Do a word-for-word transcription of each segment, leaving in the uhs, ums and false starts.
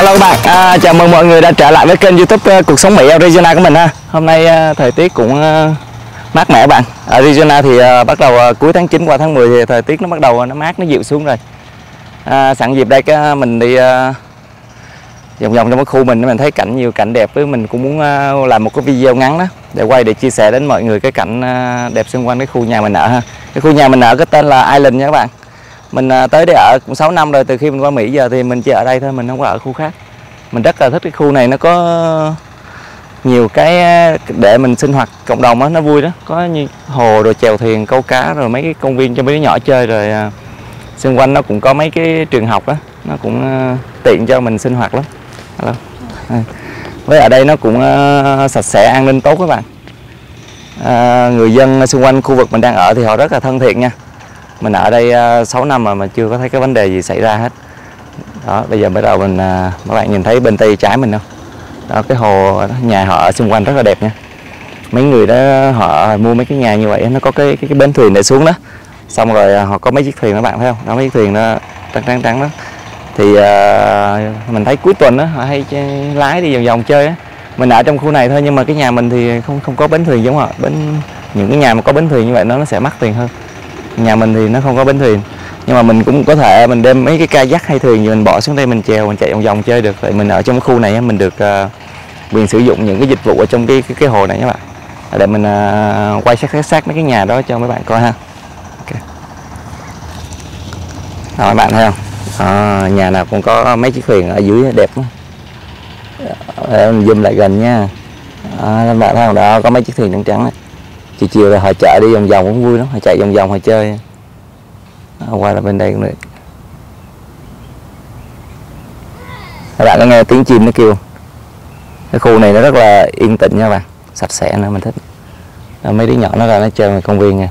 Hello các bạn, à, chào mừng mọi người đã trở lại với kênh YouTube Cuộc Sống Mỹ Arizona của mình ha. Hôm nay à, thời tiết cũng à, mát mẻ bạn. Arizona thì à, bắt đầu à, cuối tháng chín qua tháng mười thì thời tiết nó bắt đầu nó mát, nó dịu xuống rồi. à, Sẵn dịp đây cái mình đi à, vòng vòng trong cái khu mình mình thấy cảnh nhiều cảnh đẹp, với mình cũng muốn à, làm một cái video ngắn đó để quay để chia sẻ đến mọi người cái cảnh à, đẹp xung quanh cái khu nhà mình ở ha. Cái khu nhà mình ở cái tên là Island nha các bạn. Mình tới đây ở cũng sáu năm rồi, từ khi mình qua Mỹ giờ thì mình chỉ ở đây thôi, mình không có ở khu khác. Mình rất là thích cái khu này, nó có nhiều cái để mình sinh hoạt cộng đồng đó, nó vui đó. Có như hồ rồi chèo thuyền, câu cá rồi mấy cái công viên cho mấy đứa nhỏ chơi, rồi xung quanh nó cũng có mấy cái trường học đó, nó cũng tiện cho mình sinh hoạt lắm. Hello. Với ở đây nó cũng sạch sẽ, an ninh tốt các bạn. à, Người dân xung quanh khu vực mình đang ở thì họ rất là thân thiện nha. Mình ở đây sáu năm mà mà chưa có thấy cái vấn đề gì xảy ra hết. Đó, bây giờ bắt đầu mình các bạn nhìn thấy bên tay trái mình không? Đó, cái hồ nhà họ ở xung quanh rất là đẹp nha. Mấy người đó họ mua mấy cái nhà như vậy, nó có cái cái, cái bến thuyền để xuống đó. Xong rồi họ có mấy chiếc thuyền các bạn thấy không? Đó, mấy chiếc thuyền nó trắng trắng trắng đó. Thì uh, mình thấy cuối tuần đó họ hay chơi, lái đi vòng vòng chơi đó. Mình ở trong khu này thôi, nhưng mà cái nhà mình thì không không có bến thuyền giống họ. Bến những cái nhà mà có bến thuyền như vậy nó nó sẽ mắc tiền hơn. Nhà mình thì nó không có bến thuyền, nhưng mà mình cũng có thể mình đem mấy cái kayak hay thuyền gì mình bỏ xuống đây, mình chèo, mình chạy vòng vòng chơi được. Vậy mình ở trong khu này mình được uh, quyền sử dụng những cái dịch vụ ở trong cái cái, cái hồ này các bạn. Để mình uh, quay sát sát mấy cái nhà đó cho mấy bạn coi ha. Okay. Đó, các bạn thấy không? À, nhà nào cũng có mấy chiếc thuyền ở dưới đẹp lắm. Em zoom lại gần nha. À, các bạn thấy không? Đó, có mấy chiếc thuyền trắng trắng đấy. Chiều chiều là họ chạy đi vòng vòng cũng vui lắm, họ chạy vòng vòng họ chơi. Đó, qua là bên đây cũng được. Các bạn có nghe tiếng chim nó kêu. Cái khu này nó rất là yên tĩnh nha các bạn, sạch sẽ nữa mình thích. Đó, mấy đứa nhỏ nó ra nó chơi ngoài công viên nha.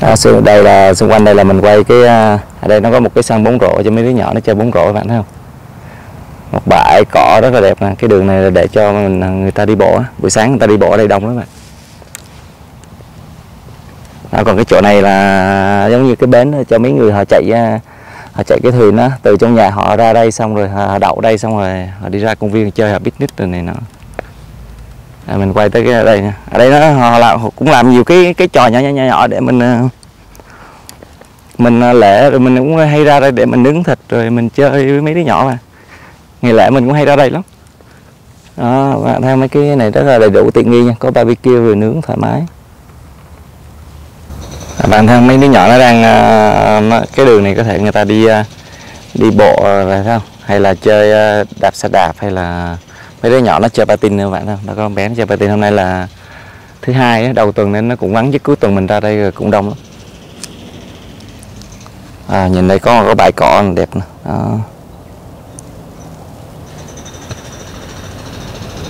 Đó, đây là xung quanh đây là mình quay cái ở đây nó có một cái sân bóng rổ cho mấy đứa nhỏ nó chơi bóng rổ, các bạn thấy không? Một bãi cỏ rất là đẹp nè, cái đường này là để cho mình người ta đi bộ, buổi sáng người ta đi bộ ở đây đông lắm bạn. À, còn cái chỗ này là giống như cái bến cho mấy người họ chạy họ chạy cái thuyền đó, từ trong nhà họ ra đây xong rồi họ đậu đây xong rồi họ đi ra công viên chơi, họ picnic rồi này nọ. À, mình quay tới cái đây nha. Ở đây nó họ làm cũng làm nhiều cái cái trò nhỏ nhỏ nhỏ, nhỏ để mình mình lễ rồi mình cũng hay ra đây để mình nướng thịt rồi mình chơi với mấy đứa nhỏ mà. Ngày lễ mình cũng hay ra đây lắm. Đó, bạn thấy mấy cái này rất là đầy đủ tiện nghi nha, có barbecue rồi nướng thoải mái. À, bạn thấy mấy đứa nhỏ nó đang nó, cái đường này có thể người ta đi đi bộ rồi không? Hay là chơi đạp xe đạp, hay là mấy đứa nhỏ nó chơi patin nữa bạn không? Nó có bé nó chơi patin, hôm nay là thứ hai đó, đầu tuần nên nó cũng vắng, chứ cuối tuần mình ra đây rồi cũng đông lắm. À, nhìn đây có có bãi cỏ đẹp nè.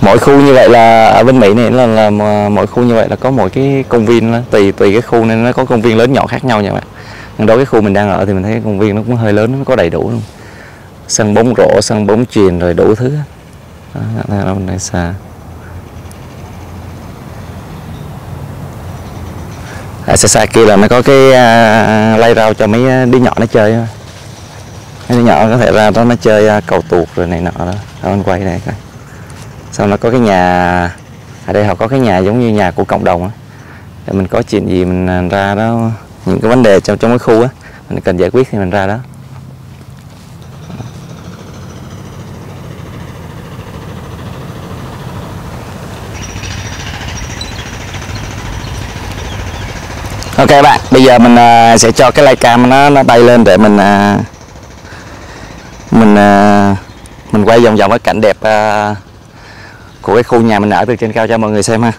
Mỗi khu như vậy là ở bên Mỹ này là, là mỗi khu như vậy là có mỗi cái công viên đó. Tùy tùy cái khu nên nó có công viên lớn nhỏ khác nhau nha các bạn. Đối với khu mình đang ở thì mình thấy cái công viên nó cũng hơi lớn, nó có đầy đủ luôn. Sân bóng rổ, sân bóng chuyền rồi đủ thứ. Đó, đó này xa. À, xa xa kia là nó có cái uh, lay rau cho mấy đứa nhỏ nó chơi. Mấy đứa nhỏ có thể ra đó nó chơi uh, cầu tuột rồi này nọ đó. Đó anh quay này coi. Xong nó có cái nhà ở đây, họ có cái nhà giống như nhà của cộng đồng á, để mình có chuyện gì mình ra đó, những cái vấn đề trong trong cái khu á mình cần giải quyết thì mình ra đó. Ok bạn, bây giờ mình sẽ cho cái light cam nó nó bay lên để mình Mình mình quay vòng vòng cái cảnh đẹp của cái khu nhà mình ở từ trên cao cho mọi người xem ha.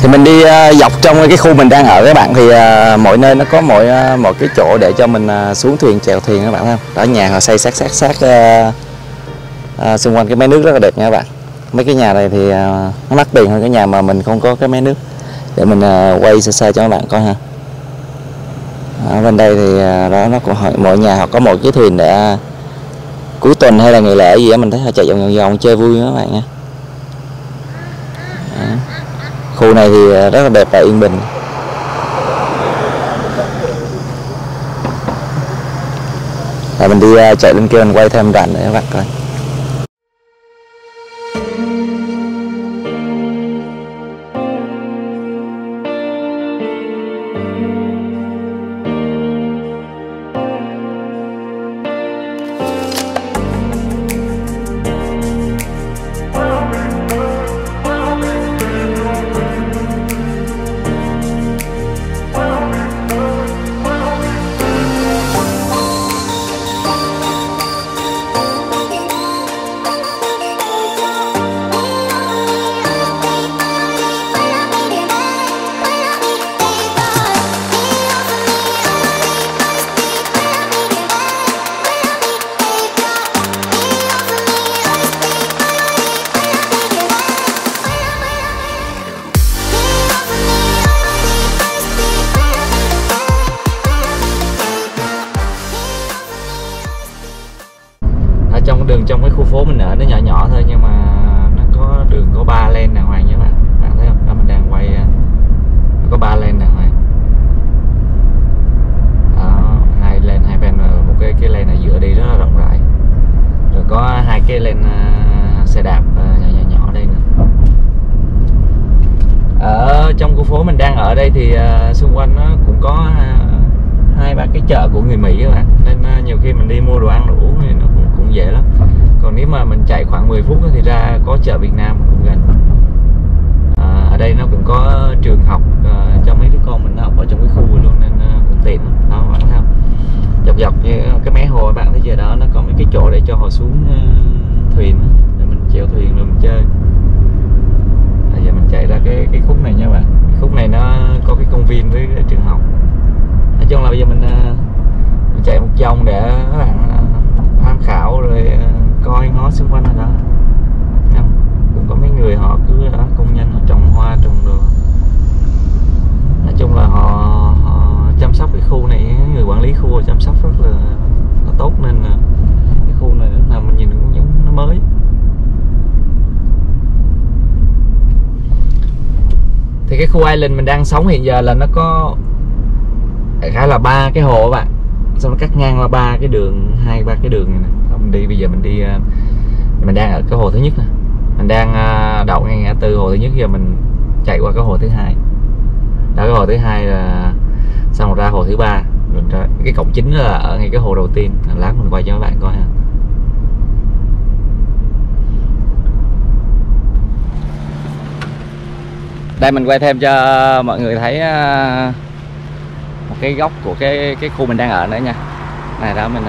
Thì mình đi dọc trong cái khu mình đang ở các bạn, thì mọi nơi nó có mọi một cái chỗ để cho mình xuống thuyền, chèo thuyền các bạn thấy không? Đó, nhà họ xây sát sát sát à, xung quanh cái mé nước rất là đẹp nha các bạn. Mấy cái nhà này thì nó mắc tiền hơn cái nhà mà mình không có cái mé nước. Để mình quay sơ sơ cho các bạn coi ha. Ở bên đây thì đó, nó cũng mọi nhà họ có một cái thuyền để cuối tuần hay là ngày lễ gì đó, mình thấy họ chạy vòng vòng vòng chơi vui các bạn nha. Khu này thì rất là đẹp và yên bình. Rồi mình đi chạy lên kia mình quay thêm đoạn để các bạn coi. Đường trong cái khu phố mình ở nó nhỏ nhỏ thôi, nhưng mà nó có đường có ba lane đàng hoàng nha các bạn. Bạn thấy không? Đó, mình đang quay nó có ba lane đàng hoàng. Đó, hai lane hai bên, một cái cái lane ở giữa đi rất là rộng rãi. Rồi có hai cái lane uh, xe đạp uh, nhỏ nhỏ nhỏ đây nữa. Ở trong khu phố mình đang ở đây thì uh, xung quanh nó cũng có uh, hai ba cái chợ của người Mỹ các bạn, nên uh, nhiều khi mình đi mua đồ ăn đồ uống thì nó cũng cũng dễ lắm. Còn nếu mà mình chạy khoảng mười phút thì ra có chợ Việt Nam cũng gần. À, ở đây nó cũng có trường học uh, cho mấy đứa con mình nó học ở trong cái khu luôn, nên uh, cũng tiện đó các bạn thấy không? Dọc dọc như cái mé hồ các bạn thấy giờ đó, nó có mấy cái chỗ để cho họ xuống uh, thuyền để mình chèo thuyền rồi mình chơi. À, giờ mình chạy ra cái cái khúc này nha các bạn. Cái khúc này nó có cái công viên với cái trường học. Nói chung là bây giờ mình, uh, mình chạy một vòng để các bạn tham khảo rồi coi ngó xung quanh ở đó. Cũng có mấy người họ cứ đó, công nhân họ trồng hoa trồng đồ. Nói chung là họ, họ chăm sóc cái khu này cái khu island mình đang sống hiện giờ là nó có đại khái là ba cái hồ các bạn, xong nó cắt ngang qua ba cái đường, hai ba cái đường này nè. Không đi, bây giờ mình đi, mình đang ở cái hồ thứ nhất nè, mình đang đậu ngay từ hồ thứ nhất, giờ mình chạy qua cái hồ thứ hai đó, cái hồ thứ hai là xong rồi ra hồ thứ ba, mình ra cái cổng chính là ở ngay cái hồ đầu tiên. Lát mình quay cho các bạn coi ha. Đây mình quay thêm cho mọi người thấy một cái góc của cái cái khu mình đang ở nữa nha. Này đó, mình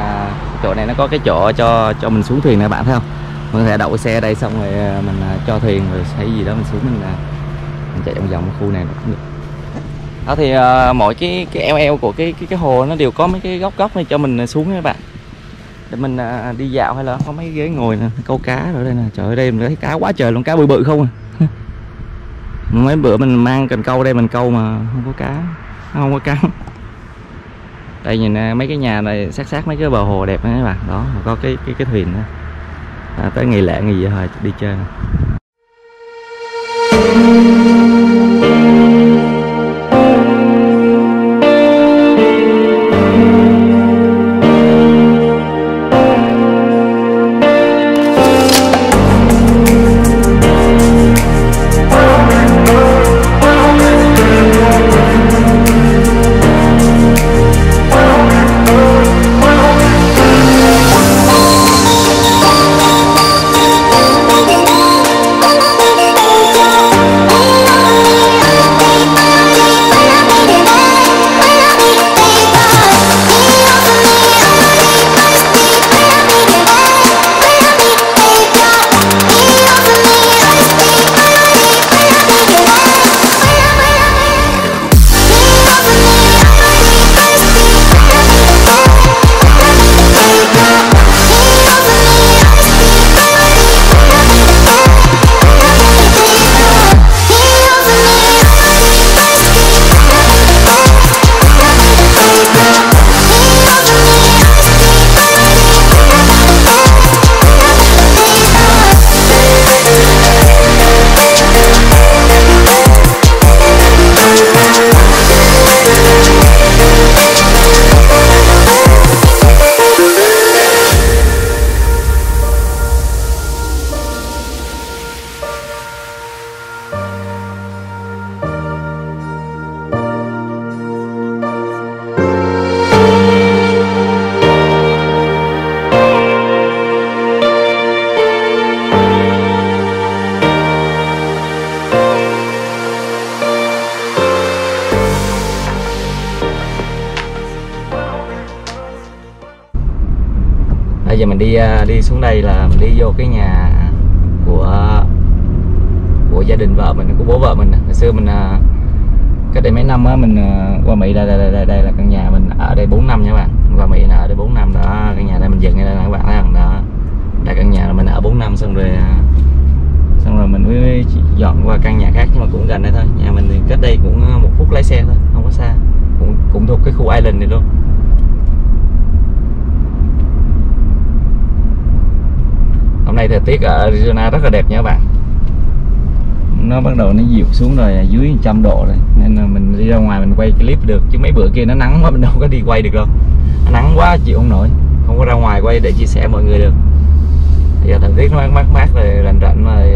chỗ này nó có cái chỗ cho cho mình xuống thuyền này, bạn thấy không? Mình có thể đậu cái xe ở đây xong rồi mình cho thuyền rồi hay gì đó mình xuống mình, mình chạy vòng vòng cái khu này cũng được. Đó thì uh, mỗi cái cái eo eo của cái, cái cái hồ nó đều có mấy cái góc góc này cho mình xuống các bạn, để mình uh, đi dạo, hay là có mấy ghế ngồi nè, câu cá rồi đây nè. Trời ơi, đây mình thấy cá quá trời luôn, cá bự bự không à. Mấy bữa mình mang cần câu đây mình câu mà không có cá, không có cá. Đây nhìn mấy cái nhà này sát sát mấy cái bờ hồ đẹp các bạn. Đó có cái cái cái thuyền đó. À, tới ngày lễ ngày gì rồi đi chơi nè. Giờ mình đi đi xuống đây là mình đi vô cái nhà của của gia đình vợ mình, của bố vợ mình. Ngày xưa mình cách đây mấy năm á, mình qua Mỹ đây, đây đây đây là căn nhà mình ở đây bốn năm nha các bạn. Qua Mỹ là ở đây bốn năm đó, căn nhà này mình dựng đây là các bạn thấy không đó. Đây căn nhà là mình ở bốn năm xong rồi xong rồi mình mới dọn qua căn nhà khác, nhưng mà cũng gần đây thôi. Nhà mình thì cách đây cũng một phút lái xe thôi, không có xa. Cũng cũng thuộc cái khu island này luôn. Hôm nay thời tiết ở Arizona rất là đẹp nha các bạn. Nó bắt đầu nó dịu xuống rồi, dưới một trăm độ rồi. Nên là mình đi ra ngoài mình quay clip được. Chứ mấy bữa kia nó nắng quá, mình đâu có đi quay được đâu. Nó nắng quá chịu không nổi. Không có ra ngoài quay để chia sẻ mọi người được. Thì thời tiết nó mát mát rồi, rảnh rảnh rồi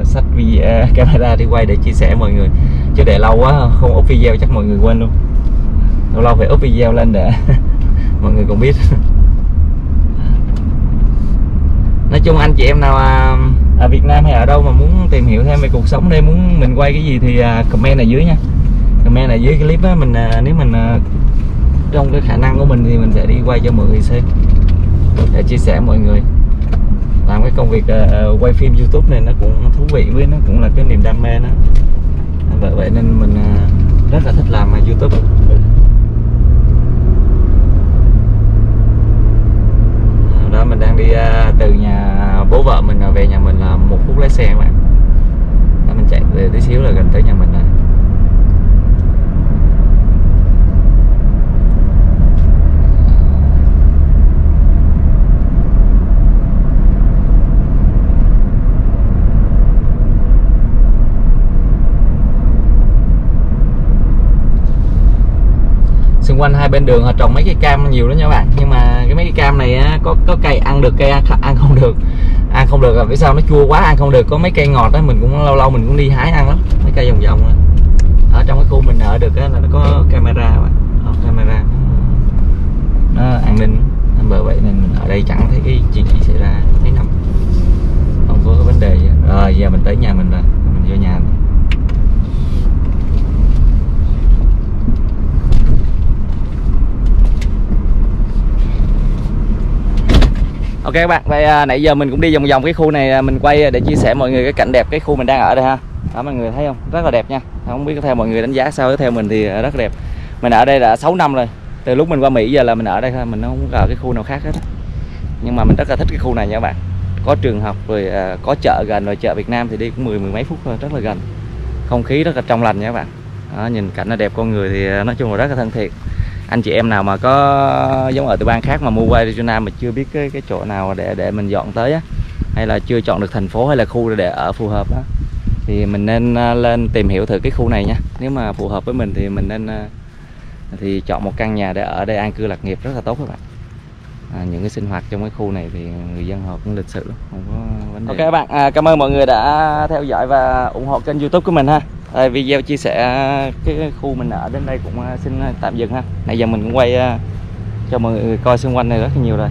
uh, xách video, camera đi quay để chia sẻ mọi người. Chứ để lâu quá không up video chắc mọi người quên luôn. Lâu lâu phải up video lên để mọi người cũng biết. Nói chung anh chị em nào ở Việt Nam hay ở đâu mà muốn tìm hiểu thêm về cuộc sống đây, muốn mình quay cái gì thì comment ở dưới nha. Comment ở dưới clip á, mình nếu mình trong cái khả năng của mình thì mình sẽ đi quay cho mọi người xem, để chia sẻ mọi người. Làm cái công việc quay phim YouTube này nó cũng thú vị, với nó cũng là cái niềm đam mê đó. Vậy vậy nên mình rất là thích làm YouTube. Đó, mình đang đi uh, từ nhà bố vợ mình về nhà mình là một phút lái xe các bạn. Đó, mình chạy tí xíu là gần tới nhà mình rồi. xung quanh hai bên đường họ trồng mấy cái cam nhiều lắm nha các bạn. Nhưng mà cái mấy cái cam này á, có có cây ăn được, cây ăn, ăn không được. Ăn không được là vì sao, nó chua quá ăn không được. Có mấy cây ngọt á, mình cũng lâu lâu mình cũng đi hái ăn lắm. Mấy cây vòng vòng đó. Ở trong cái khu mình ở được á, là nó có camera các bạn. Đó, camera nó an ninh, bởi vậy nên ở đây chẳng thấy cái chuyện gì xảy ra, thấy nằm không có cái vấn đề gì. Rồi giờ mình tới nhà mình rồi, mình vô nhà này. Ok các bạn, vậy à, nãy giờ mình cũng đi vòng vòng cái khu này, mình quay để chia sẻ mọi người cái cảnh đẹp cái khu mình đang ở đây ha. Đó, mọi người thấy không, rất là đẹp nha. Không biết theo mọi người đánh giá sao, theo mình thì rất đẹp. Mình ở đây đã sáu năm rồi, từ lúc mình qua Mỹ giờ là mình ở đây thôi, mình không ở cái khu nào khác hết. Nhưng mà mình rất là thích cái khu này nha các bạn. Có trường học rồi, à, có chợ gần, rồi chợ Việt Nam thì đi cũng mười mười mấy phút thôi, rất là gần. Không khí rất là trong lành nha các bạn. Đó, nhìn cảnh nó đẹp, con người thì nói chung là rất là thân thiện. Anh chị em nào mà có giống ở từ bang khác mà mua qua Arizona mà chưa biết cái cái chỗ nào để để mình dọn tới á, hay là chưa chọn được thành phố hay là khu để ở phù hợp á, thì mình nên lên tìm hiểu thử cái khu này nha. Nếu mà phù hợp với mình thì mình nên thì chọn một căn nhà để ở đây an cư lạc nghiệp, rất là tốt các bạn. À, những cái sinh hoạt trong cái khu này thì người dân họ cũng lịch sự lắm, không có vấn đề. Ok các bạn, à, cảm ơn mọi người đã theo dõi và ủng hộ kênh YouTube của mình ha. À, video chia sẻ cái khu mình ở đến đây cũng xin tạm dừng ha. Nãy giờ mình cũng quay cho mọi người coi xung quanh này rất là nhiều rồi.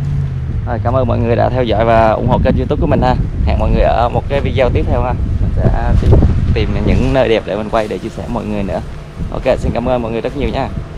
À, cảm ơn mọi người đã theo dõi và ủng hộ kênh YouTube của mình ha. Hẹn mọi người ở một cái video tiếp theo ha. Mình sẽ tìm những nơi đẹp để mình quay để chia sẻ mọi người nữa. Ok, xin cảm ơn mọi người rất nhiều nha.